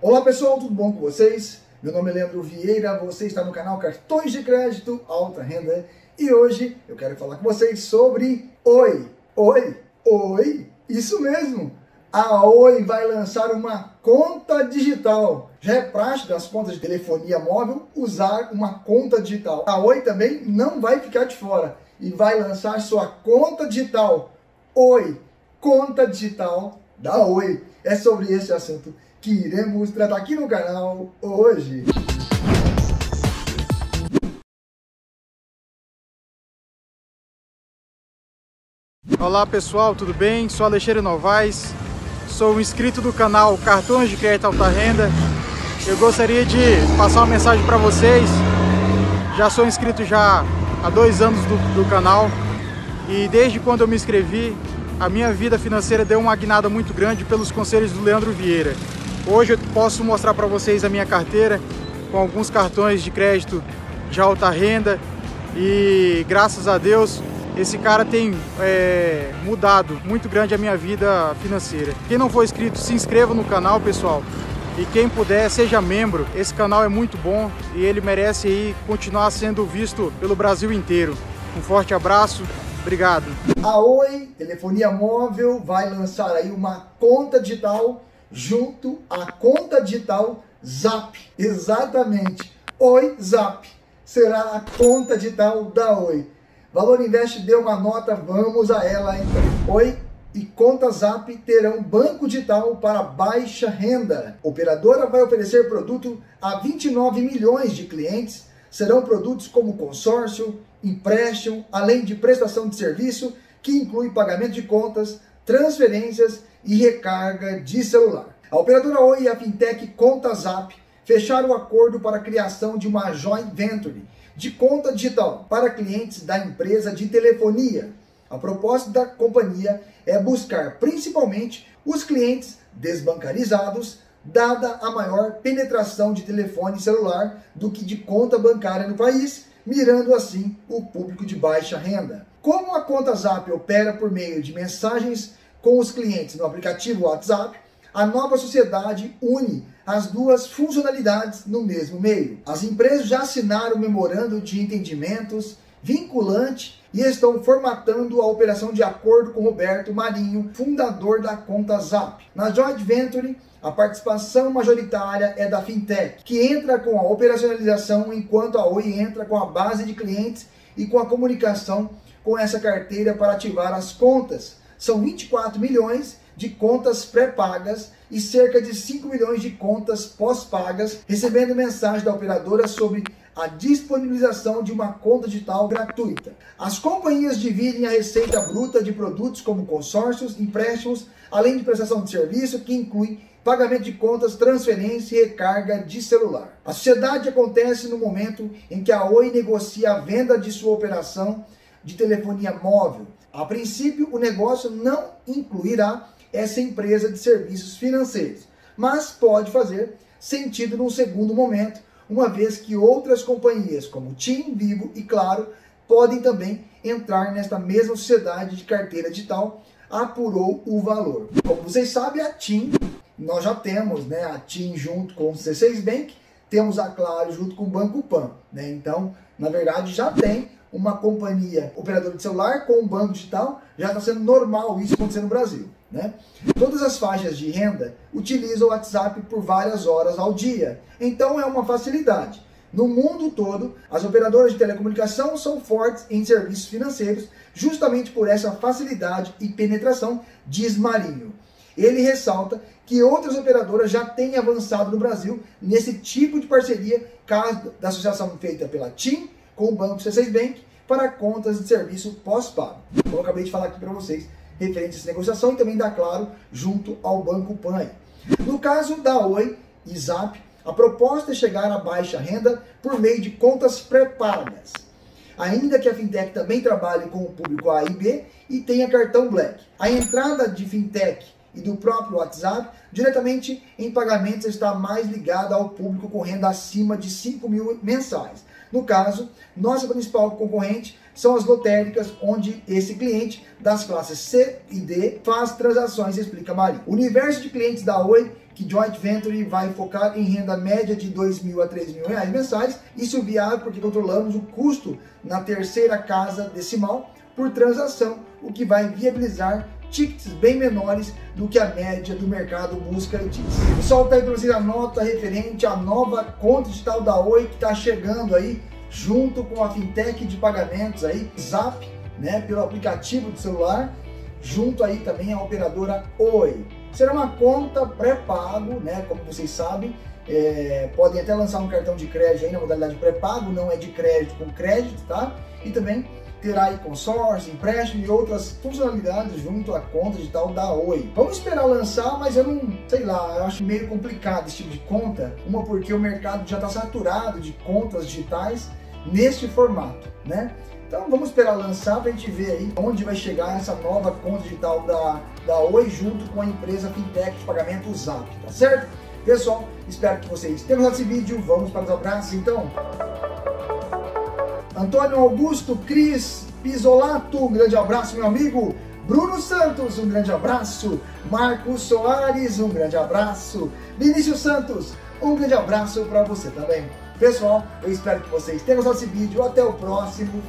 Olá pessoal, tudo bom com vocês? Meu nome é Leandro Vieira, você está no canal Cartões de Crédito Alta Renda e hoje eu quero falar com vocês sobre Oi. Oi, isso mesmo! A Oi vai lançar uma conta digital. Já é prática das contas de telefonia móvel usar uma conta digital. A Oi também não vai ficar de fora e vai lançar sua conta digital. Oi, conta digital da Oi. É sobre esse assunto que iremos tratar aqui no canal hoje. Olá pessoal, tudo bem? Sou Alexandre Novaes, sou inscrito do canal Cartões de Crédito Alta Renda. Eu gostaria de passar uma mensagem para vocês. Já sou inscrito já há 2 anos do canal e desde quando eu me inscrevi, a minha vida financeira deu uma guinada muito grande pelos conselhos do Leandro Vieira. Hoje eu posso mostrar para vocês a minha carteira com alguns cartões de crédito de alta renda e graças a Deus esse cara tem mudado muito grande a minha vida financeira. Quem não for inscrito, se inscreva no canal, pessoal. E quem puder, seja membro. Esse canal é muito bom e ele merece aí continuar sendo visto pelo Brasil inteiro. Um forte abraço, obrigado. A Oi, telefonia móvel, vai lançar aí uma conta digital junto à conta digital Zap. Exatamente. Oi Zap será a conta digital da Oi. Valor Invest deu uma nota, vamos a ela então. Oi e Conta Zap terão banco digital para baixa renda. A operadora vai oferecer produto a 29 milhões de clientes. Serão produtos como consórcio, empréstimo, além de prestação de serviço, que inclui pagamento de contas, transferências e recarga de celular. A operadora Oi e a Fintech Conta Zap fecharam o acordo para a criação de uma Joint Venture de conta digital para clientes da empresa de telefonia. A proposta da companhia é buscar principalmente os clientes desbancarizados, dada a maior penetração de telefone celular do que de conta bancária no país, mirando assim o público de baixa renda. Como a Conta Zap opera por meio de mensagens com os clientes no aplicativo WhatsApp, a nova sociedade une as duas funcionalidades no mesmo meio. As empresas já assinaram o memorando de entendimentos vinculante e estão formatando a operação de acordo com Roberto Marinho, fundador da Conta Zap. Na Joint Venture, a participação majoritária é da Fintech, que entra com a operacionalização, enquanto a Oi entra com a base de clientes e com a comunicação com essa carteira para ativar as contas. São 24 milhões de contas pré-pagas e cerca de 5 milhões de contas pós-pagas, recebendo mensagem da operadora sobre a disponibilização de uma conta digital gratuita. As companhias dividem a receita bruta de produtos como consórcios, empréstimos, além de prestação de serviço, que inclui pagamento de contas, transferência e recarga de celular. A sociedade acontece no momento em que a Oi negocia a venda de sua operação de telefonia móvel. A princípio, o negócio não incluirá essa empresa de serviços financeiros, mas pode fazer sentido num segundo momento, uma vez que outras companhias como TIM, Vivo e Claro podem também entrar nesta mesma sociedade de carteira digital, apurou o Valor. Como vocês sabem, a TIM, nós já temos, né, a TIM junto com o C6 Bank, temos a Claro junto com o Banco PAN, né? Então, na verdade, já tem uma companhia operadora de celular com um banco digital, já está sendo normal isso acontecer no Brasil, né? Todas as faixas de renda utilizam o WhatsApp por várias horas ao dia, então é uma facilidade. No mundo todo, as operadoras de telecomunicação são fortes em serviços financeiros, justamente por essa facilidade e penetração, diz Marinho. Ele ressalta que outras operadoras já têm avançado no Brasil nesse tipo de parceria, caso da associação feita pela TIM com o Banco C6 Bank para contas de serviço pós-pago. Como eu acabei de falar aqui para vocês, referente a essa negociação e também da Claro junto ao Banco PAN. No caso da Oi e Zap, a proposta é chegar à baixa renda por meio de contas pré-pagas. Ainda que a Fintech também trabalhe com o público A e B e tenha cartão Black. A entrada de Fintech e do próprio WhatsApp diretamente em pagamentos está mais ligada ao público com renda acima de 5 mil mensais. No caso, nossa principal concorrente são as lotéricas, onde esse cliente das classes C e D faz transações, explica Marinho. O universo de clientes da Oi, que Joint Venture vai focar em renda média de R$ 2.000 a R$ 3.000 mensais, isso viável porque controlamos o custo na terceira casa decimal por transação, o que vai viabilizar tickets bem menores do que a média do mercado música e diz. Solta aí para vocês a nota referente à nova conta digital da Oi, que está chegando aí junto com a Fintech de pagamentos aí, Zap, né, pelo aplicativo do celular, junto aí também à operadora Oi. Será uma conta pré-pago, né, como vocês sabem, podem até lançar um cartão de crédito aí na modalidade pré-pago, não é de crédito com crédito, tá? E também terá aí consórcio, empréstimo e outras funcionalidades junto à conta digital da Oi. Vamos esperar lançar, mas eu não, sei lá, eu acho meio complicado esse tipo de conta, uma porque o mercado já está saturado de contas digitais neste formato, né? Então vamos esperar lançar para a gente ver aí onde vai chegar essa nova conta digital da Oi junto com a empresa Fintech de pagamento Zap, tá certo? Pessoal, espero que vocês tenham gostado desse vídeo, vamos para os abraços então. Antônio Augusto, Cris Pisolato, um grande abraço, meu amigo. Bruno Santos, um grande abraço. Marcos Soares, um grande abraço. Vinícius Santos, um grande abraço para você também. Pessoal, eu espero que vocês tenham gostado desse vídeo. Até o próximo.